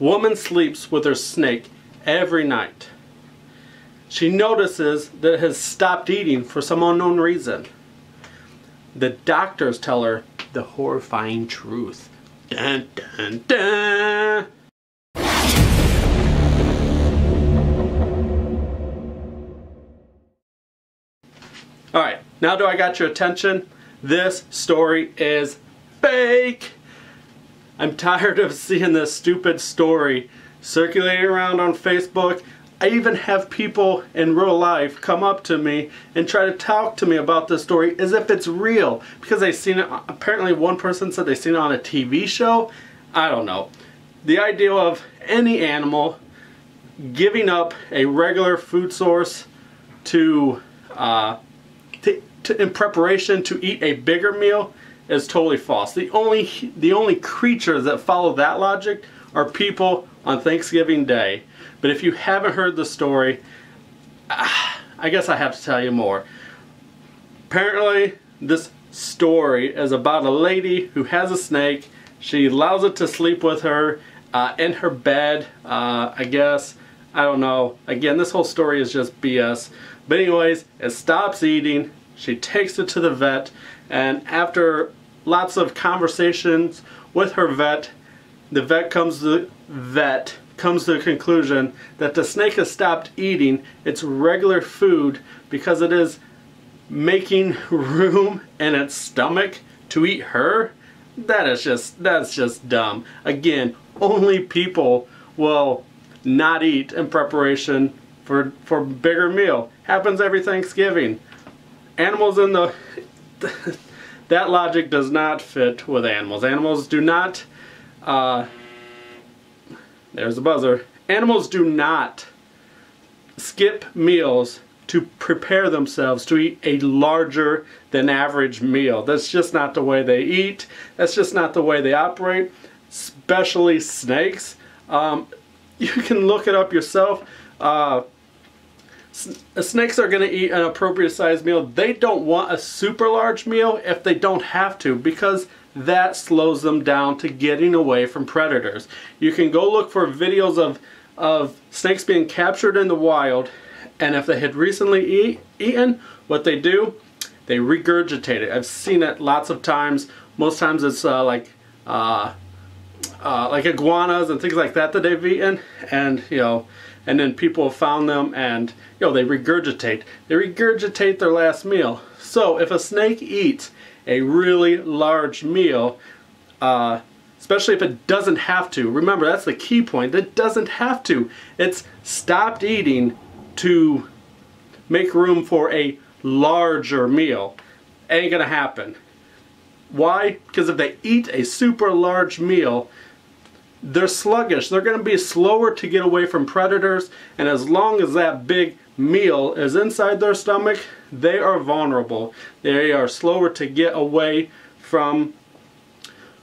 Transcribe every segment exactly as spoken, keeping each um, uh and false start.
Woman sleeps with her snake every night. She notices that it has stopped eating for some unknown reason. The doctors tell her the horrifying truth. Dun, dun, dun. All right, now do I got your attention? This story is fake. I'm tired of seeing this stupid story circulating around on Facebook. I even have people in real life come up to me and try to talk to me about this story as if it's real because they've seen it. Apparently one person said they've seen it on a T V show. I don't know. The idea of any animal giving up a regular food source to, uh, to, to in preparation to eat a bigger meal is totally false. The only, the only creatures that follow that logic are people on Thanksgiving Day. But if you haven't heard the story, I guess I have to tell you more. Apparently, this story is about a lady who has a snake. She allows it to sleep with her uh, in her bed, uh, I guess. I don't know. Again, this whole story is just B S. But anyways, it stops eating. She takes it to the vet. And after lots of conversations with her vet, the vet comes to the vet comes to the conclusion that the snake has stopped eating its regular food because it is making room in its stomach to eat her. That is just, that's just dumb. Again, only people will not eat in preparation for for bigger meal. Happens every Thanksgiving. Animals in the that logic does not fit with animals. Animals do not uh, there's the buzzer. Animals do not skip meals to prepare themselves to eat a larger than average meal. That's just not the way they eat. That's just not the way they operate, especially snakes. Um, you can look it up yourself. Uh, Snakes are going to eat an appropriate sized meal. They don't want a super large meal if they don't have to, because that slows them down to getting away from predators. You can go look for videos of, of snakes being captured in the wild, and if they had recently eat, eaten, what they do, they regurgitate it. I've seen it lots of times. Most times it's uh, like uh, uh, like iguanas and things like that that they've eaten, and you know, and then people found them and, you know, they regurgitate. They regurgitate their last meal. So if a snake eats a really large meal, uh, especially if it doesn't have to, remember that's the key point, it doesn't have to. It's stopped eating to make room for a larger meal. Ain't gonna happen. Why? Because if they eat a super large meal, they're sluggish. They're going to be slower to get away from predators, and as long as that big meal is inside their stomach, they are vulnerable. They are slower to get away from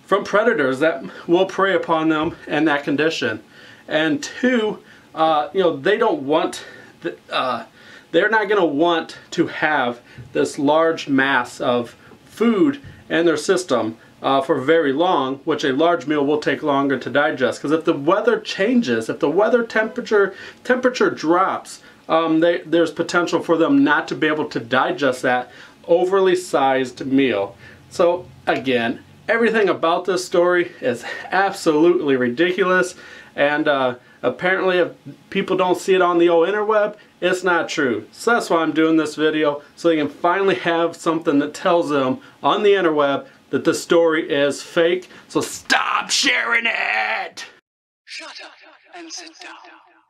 from predators that will prey upon them in that condition. And two, uh, you know, they don't want, the, uh, they're not going to want to have this large mass of food in their system Uh, for very long, which a large meal will take longer to digest. Because if the weather changes, if the weather temperature temperature drops, um, they, there's potential for them not to be able to digest that overly sized meal. So again, everything about this story is absolutely ridiculous, and uh, apparently if people don't see it on the old interweb, it's not true. So that's why I'm doing this video, so they can finally have something that tells them on the interweb that the story is fake, so stop sharing it! Shut up and sit down.